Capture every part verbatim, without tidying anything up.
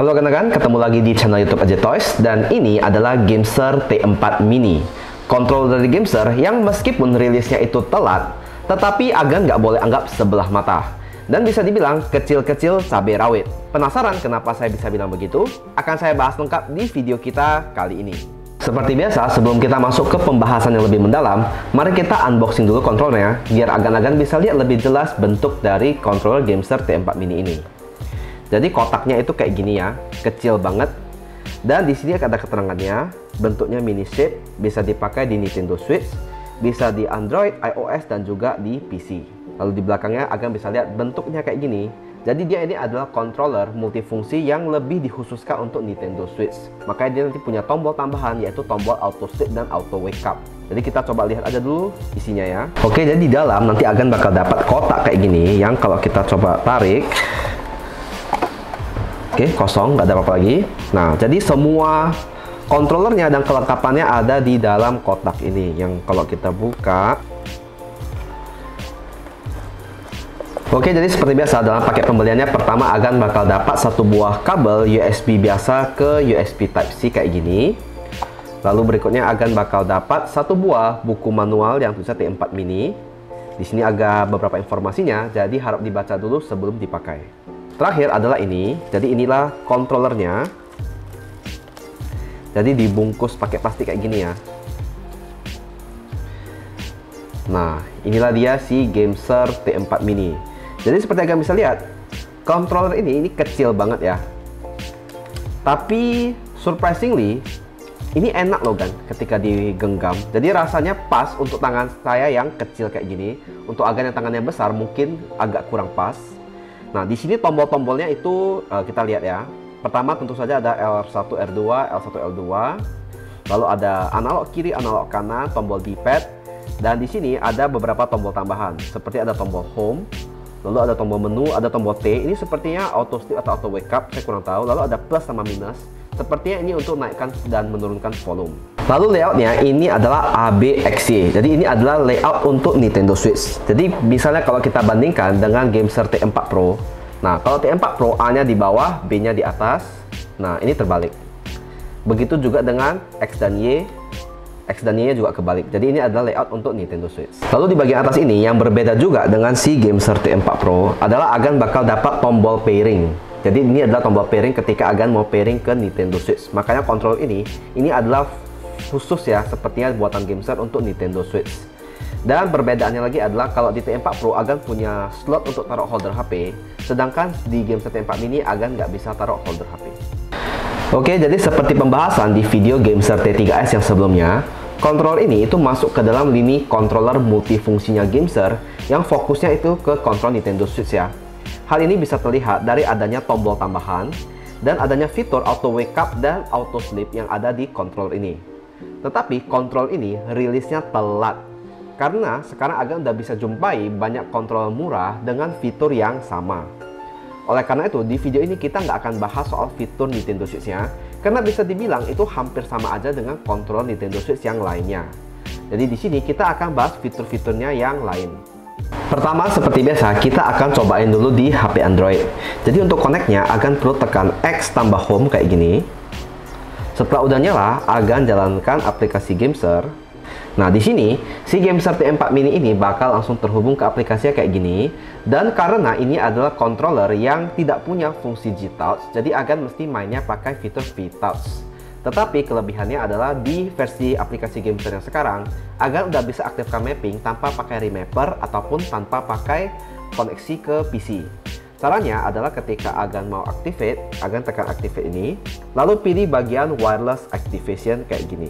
Halo rekan-rekan, ketemu lagi di channel YouTube E J Toys, dan ini adalah GameSir T empat Mini, controller dari GameSir yang meskipun rilisnya itu telat, tetapi agan nggak boleh anggap sebelah mata. Dan bisa dibilang kecil-kecil cabai rawit. Penasaran kenapa saya bisa bilang begitu? Akan saya bahas lengkap di video kita kali ini. Seperti biasa, sebelum kita masuk ke pembahasan yang lebih mendalam, mari kita unboxing dulu kontrolnya, biar agan-agan bisa lihat lebih jelas bentuk dari controller GameSir T empat Mini ini. Jadi kotaknya itu kayak gini ya, kecil banget. Dan di sini ada keterangannya, bentuknya mini shape, bisa dipakai di Nintendo Switch, bisa di Android, iOS, dan juga di P C. Lalu di belakangnya akan bisa lihat bentuknya kayak gini. Jadi dia ini adalah controller multifungsi yang lebih dikhususkan untuk Nintendo Switch. Makanya dia nanti punya tombol tambahan, yaitu tombol auto sleep dan auto wake up. Jadi kita coba lihat aja dulu isinya ya. Oke, jadi di dalam nanti agan bakal dapat kotak kayak gini, yang kalau kita coba tarik, oke, kosong, nggak ada apa-apa lagi. Nah, jadi semua controllernya dan kelengkapannya ada di dalam kotak ini. Yang kalau kita buka, oke, jadi seperti biasa dalam paket pembeliannya, pertama agan bakal dapat satu buah kabel U S B biasa ke U S B Type C kayak gini. Lalu berikutnya agan bakal dapat satu buah buku manual yang tulisan T empat Mini. Di sini agak beberapa informasinya, jadi harap dibaca dulu sebelum dipakai. Terakhir adalah ini, jadi inilah controllernya. Jadi dibungkus pakai plastik kayak gini ya. Nah, inilah dia si GameSir T empat Mini. Jadi seperti yang kalian bisa lihat, controller ini, ini kecil banget ya. Tapi surprisingly, ini enak loh kan ketika digenggam. Jadi rasanya pas untuk tangan saya yang kecil kayak gini. Untuk agan yang tangannya besar mungkin agak kurang pas. Nah, di sini tombol-tombolnya itu uh, kita lihat ya. Pertama tentu saja ada L satu R dua, L satu L dua. Lalu ada analog kiri, analog kanan, tombol D-pad. Dan di sini ada beberapa tombol tambahan. Seperti ada tombol home, lalu ada tombol menu, ada tombol T. Ini sepertinya auto sleep atau auto wake up, saya kurang tahu. Lalu ada plus sama minus. Sepertinya ini untuk naikkan dan menurunkan volume. Lalu layoutnya ini adalah A B X Y. Jadi ini adalah layout untuk Nintendo Switch. Jadi misalnya kalau kita bandingkan dengan GameSir T empat Pro. Nah, kalau T empat Pro A-nya di bawah, B-nya di atas. Nah, ini terbalik. Begitu juga dengan X dan Y. X dan Y-nya juga kebalik. Jadi ini adalah layout untuk Nintendo Switch. Lalu di bagian atas ini yang berbeda juga dengan si GameSir T empat Pro adalah agan bakal dapat tombol pairing. Jadi ini adalah tombol pairing ketika agan mau pairing ke Nintendo Switch. Makanya kontrol ini, ini adalah khusus ya, sepertinya buatan GameSir untuk Nintendo Switch. Dan perbedaannya lagi adalah kalau di T empat Pro agan punya slot untuk taruh holder H P, sedangkan di GameSir T empat Mini agan nggak bisa taruh holder H P. Oke, jadi seperti pembahasan di video GameSir T tiga S yang sebelumnya, kontrol ini itu masuk ke dalam lini controller multifungsinya GameSir yang fokusnya itu ke kontrol Nintendo Switch ya. Hal ini bisa terlihat dari adanya tombol tambahan dan adanya fitur auto wake up dan auto sleep yang ada di controller ini. Tetapi controller ini rilisnya telat, karena sekarang agan udah bisa jumpai banyak controller murah dengan fitur yang sama. Oleh karena itu di video ini kita nggak akan bahas soal fitur Nintendo Switch-nya, karena bisa dibilang itu hampir sama aja dengan controller Nintendo Switch yang lainnya. Jadi di sini kita akan bahas fitur-fiturnya yang lain. Pertama, seperti biasa, kita akan cobain dulu di H P Android. Jadi untuk connect-nya, agan perlu tekan X tambah home kayak gini. Setelah udah nyala, agan jalankan aplikasi GameSir. Nah, di sini, si GameSir T empat Mini ini bakal langsung terhubung ke aplikasinya kayak gini. Dan karena ini adalah controller yang tidak punya fungsi G-Touch, jadi agan mesti mainnya pakai fitur V-Touch. Tetapi kelebihannya adalah di versi aplikasi GameSir yang sekarang, agan udah bisa aktifkan mapping tanpa pakai remapper ataupun tanpa pakai koneksi ke P C. Caranya adalah ketika agan mau activate, agan tekan activate ini, lalu pilih bagian wireless activation kayak gini.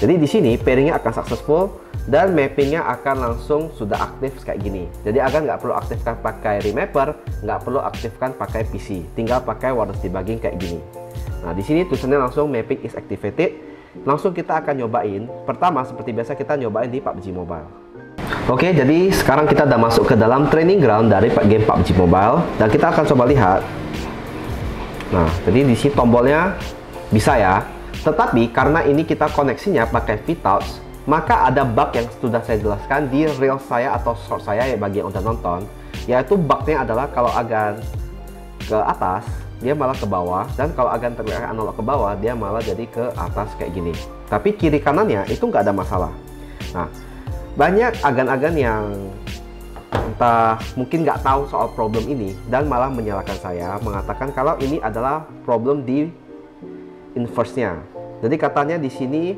Jadi di sini pairingnya akan successful dan mappingnya akan langsung sudah aktif kayak gini. Jadi agan nggak perlu aktifkan pakai remapper, nggak perlu aktifkan pakai P C, tinggal pakai wireless debugging kayak gini. Nah, di sini tulisannya langsung mapping is activated. Langsung kita akan nyobain. Pertama, seperti biasa kita nyobain di P U B G Mobile. Oke, jadi sekarang kita udah masuk ke dalam training ground dari game P U B G Mobile dan kita akan coba lihat. Nah, jadi di sini tombolnya bisa ya. Tetapi karena ini kita koneksinya pakai V-Touch, maka ada bug yang sudah saya jelaskan di reel saya atau short saya bagi yang udah nonton, yaitu bugnya adalah kalau agan ke atas dia malah ke bawah, dan kalau akan terlihat analog ke bawah, dia malah jadi ke atas kayak gini. Tapi kiri kanannya itu nggak ada masalah. Nah, banyak agan-agan yang entah mungkin nggak tahu soal problem ini dan malah menyalahkan saya, mengatakan kalau ini adalah problem di inverse-nya. Jadi katanya di sini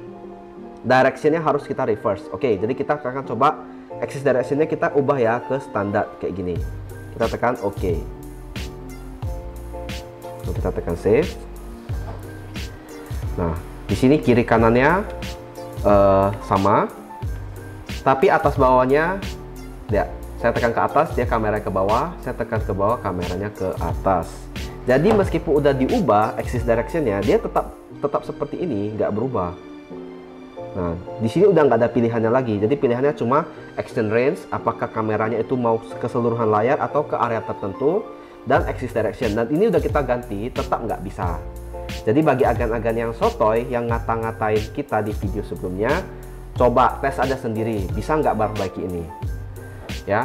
direction-nya harus kita reverse. Oke, jadi kita akan coba axis direction-nya kita ubah ya ke standar kayak gini. Kita tekan oke. Lalu kita tekan save. Nah, di sini kiri kanannya uh, sama, tapi atas bawahnya ya. Saya tekan ke atas, dia kamera ke bawah. Saya tekan ke bawah, kameranya ke atas. Jadi meskipun udah diubah axis direction-nya, dia tetap tetap seperti ini, nggak berubah. Nah, di sini udah nggak ada pilihannya lagi. Jadi pilihannya cuma extend range, apakah kameranya itu mau keseluruhan layar atau ke area tertentu, dan axis direction. Dan ini udah kita ganti, tetap nggak bisa. Jadi bagi agan-agan yang sotoy, yang ngata-ngatain kita di video sebelumnya, coba tes aja sendiri, bisa nggak perbaiki ini? Ya,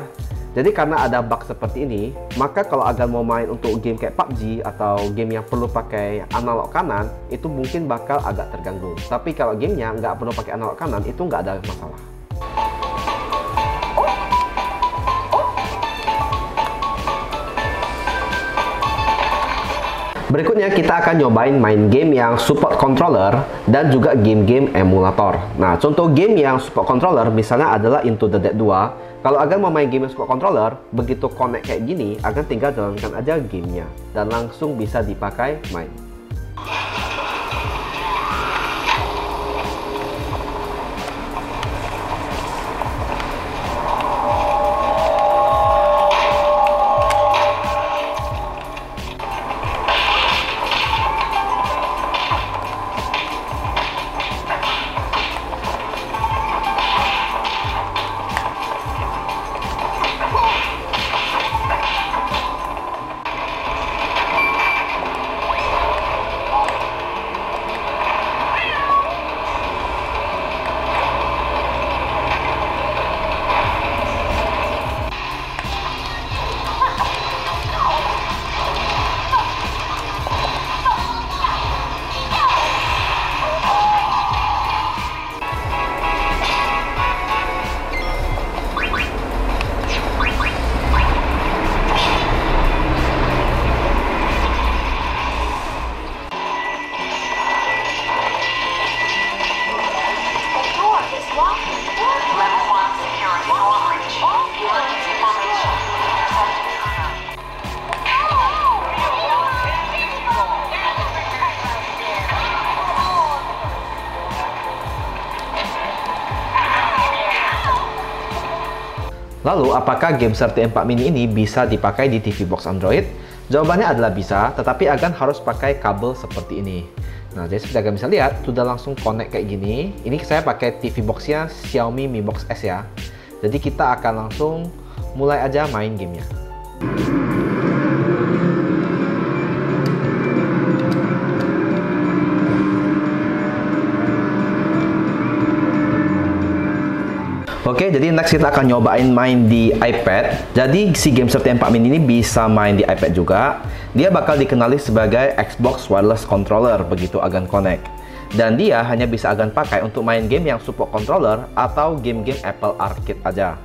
jadi karena ada bug seperti ini, maka kalau agan mau main untuk game kayak P U B G atau game yang perlu pakai analog kanan, itu mungkin bakal agak terganggu. Tapi kalau gamenya nggak perlu pakai analog kanan, itu nggak ada masalah. Berikutnya kita akan nyobain main game yang support controller dan juga game-game emulator. Nah, contoh game yang support controller misalnya adalah Into the Dead dua. Kalau agan mau main game yang support controller, begitu connect kayak gini, agan tinggal jalankan aja gamenya dan langsung bisa dipakai main. Lalu, apakah GameSir T empat Mini ini bisa dipakai di T V Box Android? Jawabannya adalah bisa, tetapi agan harus pakai kabel seperti ini. Nah, jadi seperti agan bisa lihat, sudah langsung connect kayak gini. Ini saya pakai T V Box-nya Xiaomi Mi Box S ya. Jadi kita akan langsung mulai aja main gamenya. Oke, jadi next kita akan nyobain main di iPad. Jadi si GameSir T empat Mini ini bisa main di iPad juga. Dia bakal dikenali sebagai Xbox Wireless Controller begitu agan connect. Dan dia hanya bisa agan pakai untuk main game yang support controller atau game-game Apple Arcade aja.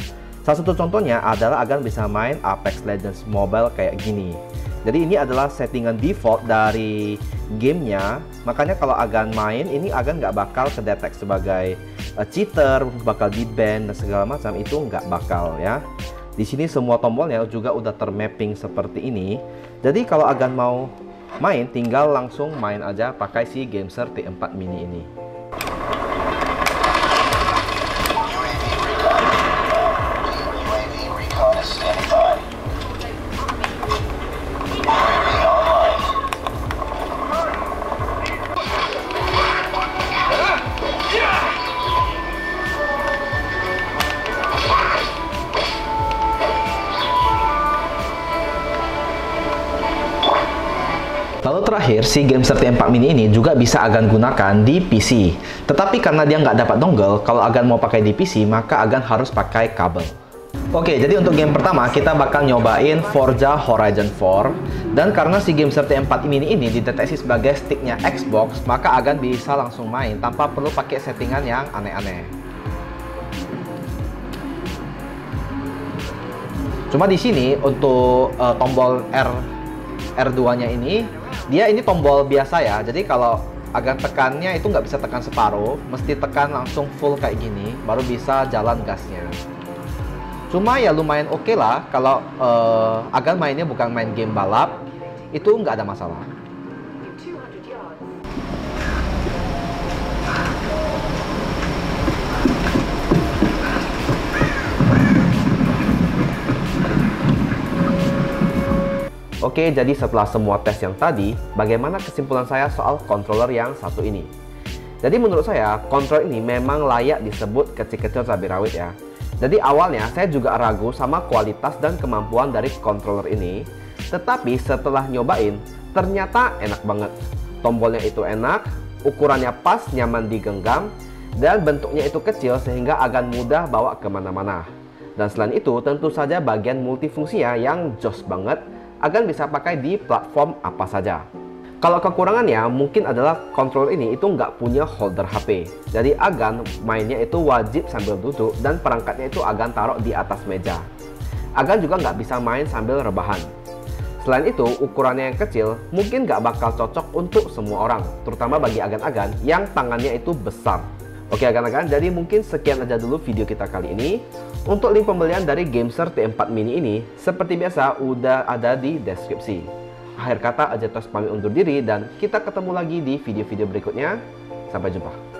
Salah satu contohnya adalah agan bisa main Apex Legends Mobile kayak gini. Jadi ini adalah settingan default dari gamenya. Makanya kalau agan main, ini agan nggak bakal kedetek sebagai cheater, bakal di ban dan segala macam, itu nggak bakal ya. Di sini semua tombolnya juga udah termapping seperti ini. Jadi kalau agan mau main, tinggal langsung main aja pakai si GameSir T empat Mini ini. Lalu terakhir, si GameSir T empat Mini ini juga bisa agan gunakan di P C. Tetapi karena dia nggak dapat dongle, kalau agan mau pakai di P C, maka agan harus pakai kabel. Oke, jadi untuk game pertama kita bakal nyobain Forza Horizon four. Dan karena si GameSir T four Mini ini dideteksi sebagai sticknya Xbox, maka Agan bisa langsung main tanpa perlu pakai settingan yang aneh-aneh. Cuma di sini untuk uh, tombol R R dua-nya ini, dia ini tombol biasa ya. Jadi kalau Agan tekannya itu nggak bisa tekan separuh, mesti tekan langsung full kayak gini, baru bisa jalan gasnya. Cuma ya lumayan oke okay lah, kalau uh, Agan mainnya bukan main game balap, itu nggak ada masalah. Oke, okay, jadi setelah semua tes yang tadi, bagaimana kesimpulan saya soal controller yang satu ini? Jadi menurut saya, controller ini memang layak disebut kecil-kecil cabai rawit ya. Jadi awalnya saya juga ragu sama kualitas dan kemampuan dari controller ini. Tetapi setelah nyobain, ternyata enak banget. Tombolnya itu enak, ukurannya pas, nyaman digenggam, dan bentuknya itu kecil sehingga agak mudah bawa kemana-mana. Dan selain itu tentu saja bagian multifungsinya yang jos banget, agar bisa pakai di platform apa saja. Kalau kekurangannya mungkin adalah controller ini itu nggak punya holder H P. Jadi Agan mainnya itu wajib sambil duduk dan perangkatnya itu Agan taruh di atas meja. Agan juga nggak bisa main sambil rebahan. Selain itu ukurannya yang kecil mungkin nggak bakal cocok untuk semua orang, terutama bagi Agan-Agan yang tangannya itu besar. Oke Agan-Agan, jadi mungkin sekian aja dulu video kita kali ini. Untuk link pembelian dari GameSir T four Mini ini seperti biasa udah ada di deskripsi. Akhir kata, E J Toys pamit undur diri dan kita ketemu lagi di video-video berikutnya. Sampai jumpa.